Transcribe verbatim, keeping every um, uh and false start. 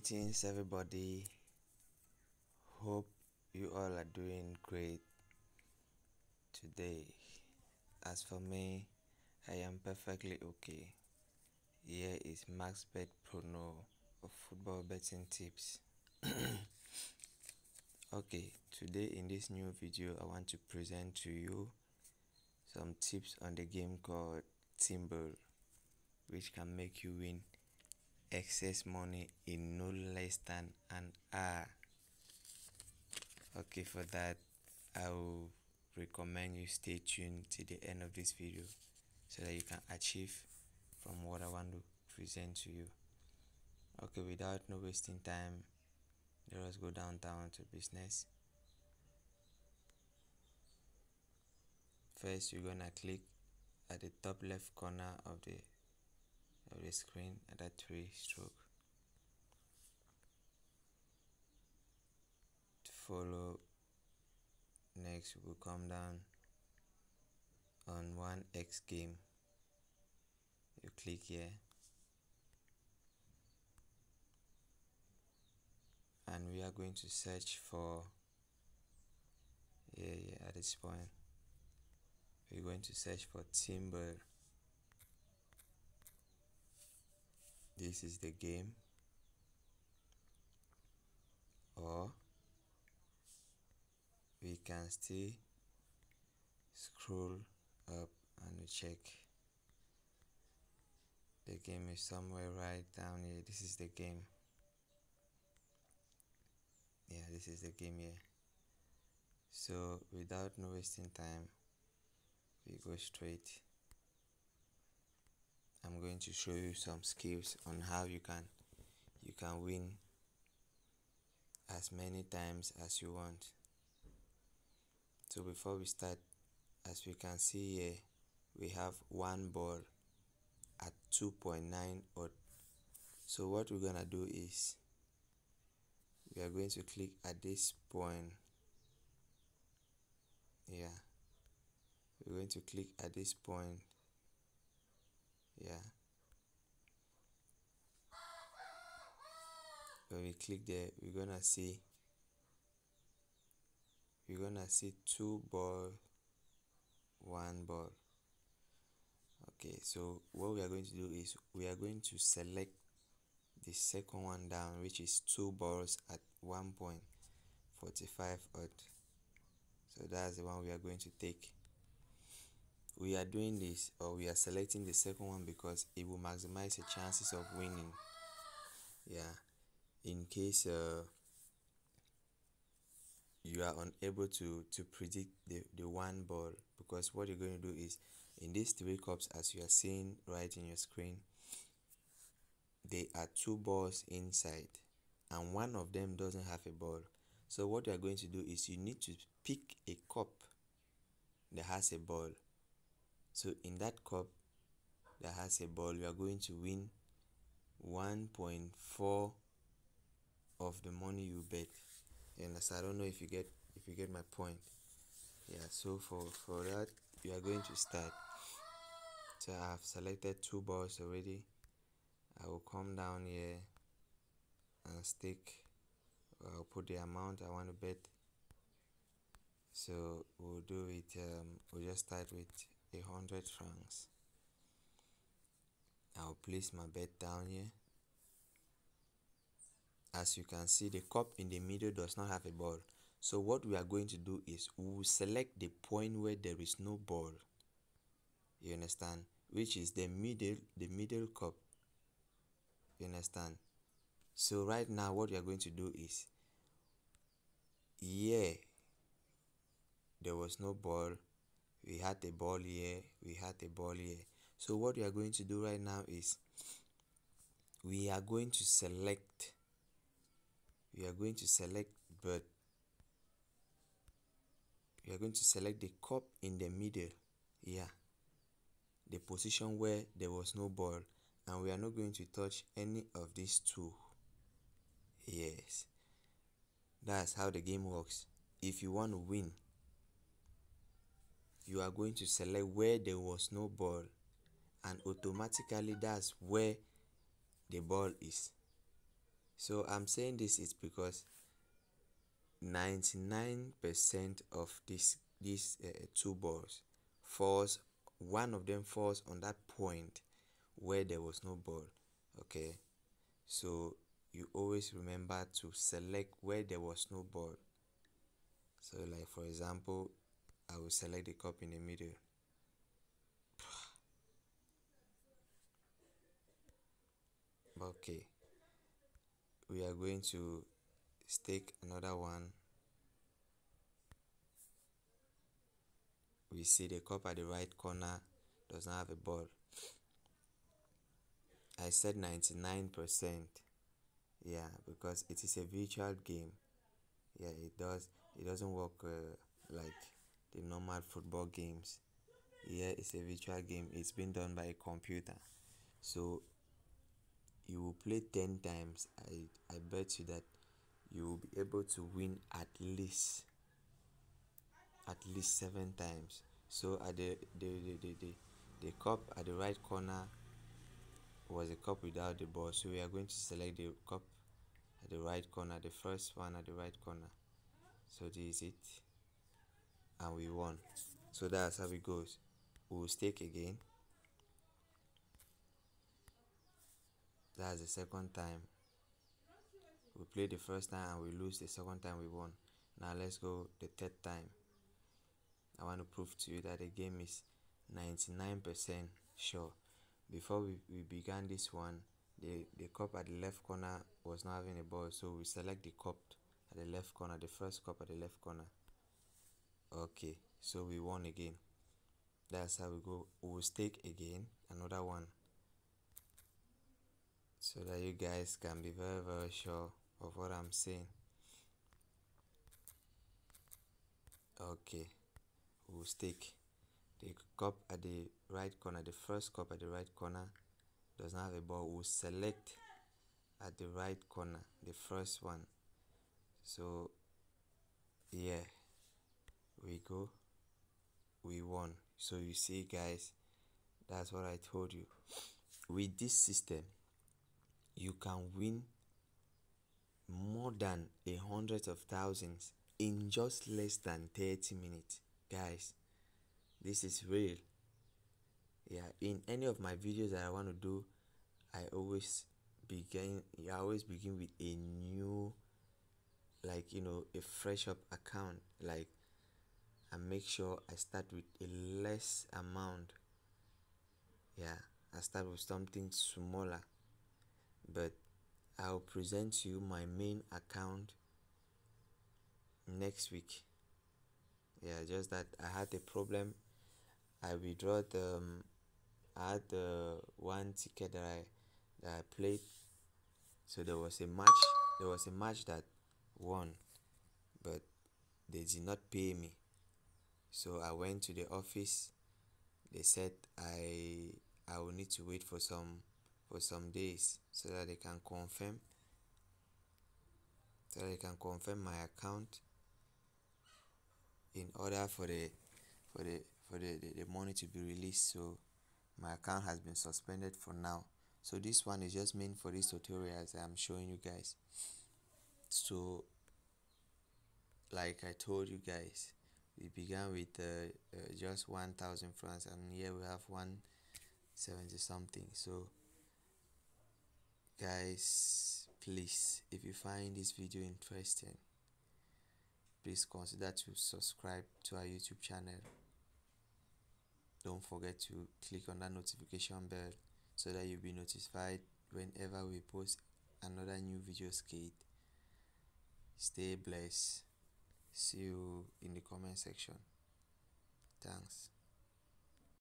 Greetings everybody, hope you all are doing great today. As for me, I am perfectly okay. Here is Max Bet Prono of football betting tips. Okay, today in this new video I want to present to you some tips on the game called Thimble, which can make you win excess money in no less than an hour. Okay, for that I will recommend you stay tuned to the end of this video so that you can achieve from what I want to present to you. Okay, without no wasting time, let us go downtown to business. First, you're gonna click at the top left corner of the of the screen at that three stroke to follow. Next, we'll come down on one x game. You click here and we are going to search for yeah, yeah at this point we're going to search for Thimble. This is the game, or we can still scroll up and check. The game is somewhere right down here. This is the game. Yeah, this is the game here. So without no wasting time, we go straight. I'm going to show you some skills on how you can you can win as many times as you want. So before we start, as we can see here, we have one ball at two point nine odd. So what we're gonna do is we are going to click at this point. Yeah, we're going to click at this point. Yeah, when we click there, we're gonna see we're gonna see two ball, one ball. Okay, so what we are going to do is we are going to select the second one down, which is two balls at one point four five odd. So that's the one we are going to take. We are doing this, or we are selecting the second one, because it will maximize the chances of winning. Yeah, in case uh, you are unable to to predict the, the one ball, because what you're going to do is, in these three cups as you are seeing right in your screen, there are two balls inside and one of them doesn't have a ball. So what you are going to do is you need to pick a cup that has a ball. So in that cup that has a ball, we are going to win one point four of the money you bet. And as I don't know if you get if you get my point. Yeah, so for for that we are going to start. So I have selected two balls already. I will come down here and stick. I'll put the amount I want to bet. So we'll do it. Um, we'll just start with a hundred francs. I'll place my bet down here. As you can see, the cup in the middle does not have a ball. So what we are going to do is we will select the point where there is no ball. You understand? Which is the middle, the middle cup. You understand? So right now what we are going to do is, yeah, there was no ball. We had a ball here, we had a ball here. So what we are going to do right now is we are going to select we are going to select but we are going to select the cup in the middle. Yeah, the position where there was no ball, and we are not going to touch any of these two. Yes, that's how the game works. If you want to win, you are going to select where there was no ball, and automatically that's where the ball is. So I'm saying this is because ninety-nine percent of this these uh, two balls falls, one of them falls on that point where there was no ball. Okay, so you always remember to select where there was no ball. So like for example, I will select the cup in the middle. Okay, we are going to stake another one. We see the cup at the right corner does not have a ball. I said ninety-nine percent, yeah, because it is a virtual game. Yeah, it does it doesn't work uh, like the normal football games. Yeah, it's a virtual game, it's been done by a computer. So you will play ten times. I, I bet you that you will be able to win at least at least seven times. So at the the, the, the, the the cup at the right corner was a cup without the ball. So we are going to select the cup at the right corner, the first one at the right corner. So this is it, and we won. So that's how it goes. We will stake again. That's the second time. We played the first time and we lose. The second time we won. Now let's go the third time. I want to prove to you that the game is ninety-nine percent sure. Before we, we began this one, the, the cup at the left corner was not having a ball. So we select the cup at the left corner, the first cup at the left corner. Okay, so we won again. That's how we go. We will stake again, another one, so that you guys can be very very sure of what I'm saying. Okay, we'll stake. The cup at the right corner, the first cup at the right corner does not have a ball. We'll select at the right corner, the first one. So yeah, we go, we won. So you see guys, that's what I told you. With this system, you can win more than a hundred of thousands in just less than thirty minutes. Guys, this is real. Yeah, in any of my videos that I want to do, I always begin I always begin with a new, like you know, a fresh up account, like I make sure I start with a less amount. Yeah, I start with something smaller, but I'll present to you my main account next week. Yeah, just that I had a problem. I withdrew the um, I had the one ticket that I that I played. So there was a match there was a match that won, but they did not pay me. So I went to the office. They said I I will need to wait for some for some days so that they can confirm so that they can confirm my account in order for the for the for the, the, the money to be released. So my account has been suspended for now. So this one is just meant for these tutorials I'm showing you guys. So like I told you guys, we began with uh, uh, just one thousand francs, and here we have one seventy something. So guys, please, if you find this video interesting, please consider to subscribe to our YouTube channel. Don't forget to click on that notification bell so that you'll be notified whenever we post another new video skate. Stay blessed. See you in the comment section. Thanks.